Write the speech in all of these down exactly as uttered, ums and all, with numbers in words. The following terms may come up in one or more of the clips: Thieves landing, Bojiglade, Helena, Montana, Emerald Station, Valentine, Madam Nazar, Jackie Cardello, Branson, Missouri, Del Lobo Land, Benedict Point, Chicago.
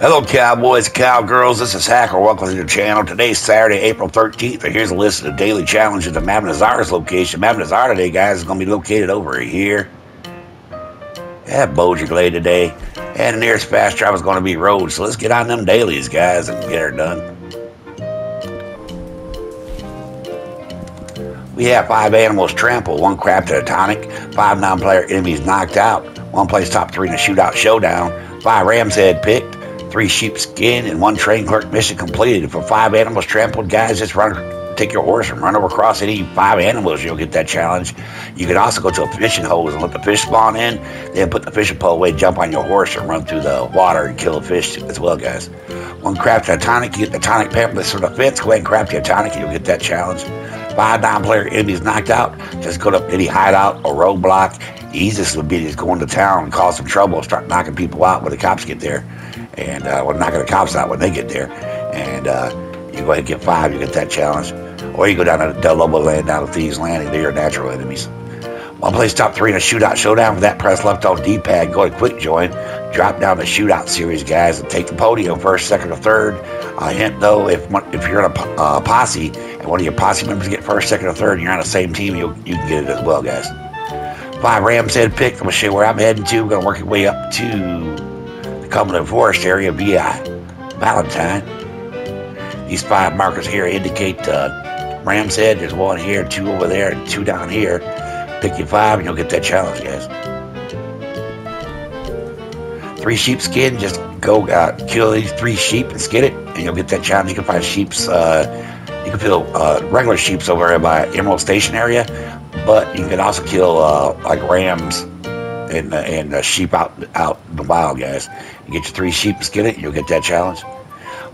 Hello, cowboys, cowgirls. This is Hacker. Welcome to the channel. Today's Saturday, April thirteenth. Here's a list of the daily challenges at Madam Nazar's location. Madam Nazar today, guys, is going to be located over here at Bojiglade today. And the nearest fast travel is going to be road. So let's get on them dailies, guys, and get her done. We have five animals trampled, one crab to the tonic, five non-player enemies knocked out, one place top three in a shootout showdown, five ram's head picked, three sheep skinned, and one train clerk mission completed. For five animals trampled, guys, just run, take your horse and run over across any five animals. You'll get that challenge. You can also go to a fishing hose and let the fish spawn in, then put the fishing pole away, jump on your horse, and run through the water and kill a fish as well, guys. One craft a tonic, you get the tonic pamphlet for the fence. Go ahead and craft your tonic, and you'll get that challenge. Five non-player enemies knocked out. Just go to any hideout or roadblock. The easiest would be to just go into town and cause some trouble, start knocking people out when the cops get there. And uh, well, knocking the cops out when they get there. And uh, you go ahead and get five, you get that challenge. Or you go down to Del Lobo Land, down to Thieves landing. They're your natural enemies. One place top three in a shootout showdown. For that, press left on D-pad. Go ahead, quick join. Drop down the shootout series, guys, and take the podium first, second, or third. A hint, though, if one, if you're in a uh, posse and one of your posse members get first, second, or third, and you're on the same team, you you can get it as well, guys. Five ram's head pick. I'm gonna show you where I'm heading to. We're gonna work your way up to the Cumberland Forest area via Valentine. These five markers here indicate uh, ram's head. There's one here, two over there, and two down here. Pick your five and you'll get that challenge, guys. Three sheep skin, just go uh, kill these three sheep and skin it, and you'll get that challenge. You can find sheep's, uh, you can kill uh, regular sheep's over by Emerald Station area, but you can also kill uh, like rams and, uh, and uh, sheep out out in the wild, guys. You get your three sheep and skin it, and you'll get that challenge.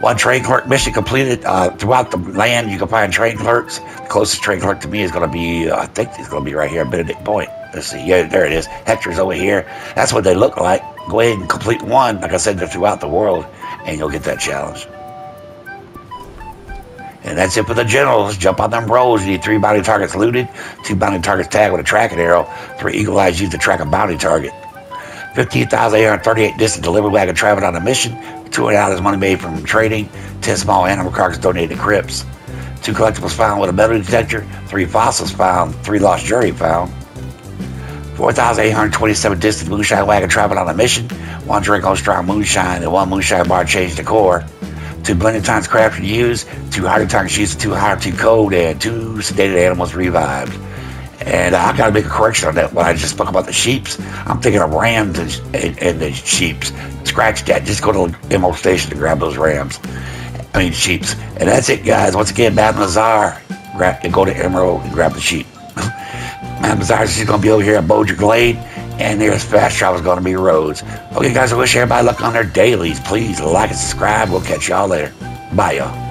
One train clerk mission completed. Uh, throughout the land, you can find train clerks. The closest train clerk to me is going to be, uh, I think it's going to be right here at Benedict Point. Let's see, yeah, there it is. Hector's over here. That's what they look like. Go ahead and complete one, like I said, they're throughout the world, and you'll get that challenge. And that's it for the generals. Jump on them rolls. You need three bounty targets looted, two bounty targets tagged with a tracking arrow, three eagle eyes used to track a bounty target. fifteen thousand eight hundred thirty-eight distant delivery wagon traveled on a mission, two hundred dollars money made from trading, ten small animal carcasses donated to crypts, two collectibles found with a metal detector, three fossils found, three lost jewelry found. four thousand eight hundred twenty-seven distant moonshine wagon traveled on a mission, one drink on strong moonshine and one moonshine bar changed to core. Two blended times crafted to use, two higher times used, two higher, two cold, and two sedated animals revived. And I gotta make a correction on that. When I just spoke about the sheeps, I'm thinking of rams and, and, and the sheeps. Scratch that. Just go to the Emerald Station to grab those rams. I mean, sheeps. And that's it, guys. Once again, Madam Nazar, grab, go to Emerald and grab the sheep. Madam Nazar, she's gonna be over here at Bojiglade. And there's fast travel is going to be roads. Okay, guys, I wish everybody luck on their dailies. Please like and subscribe. We'll catch y'all later. Bye, y'all.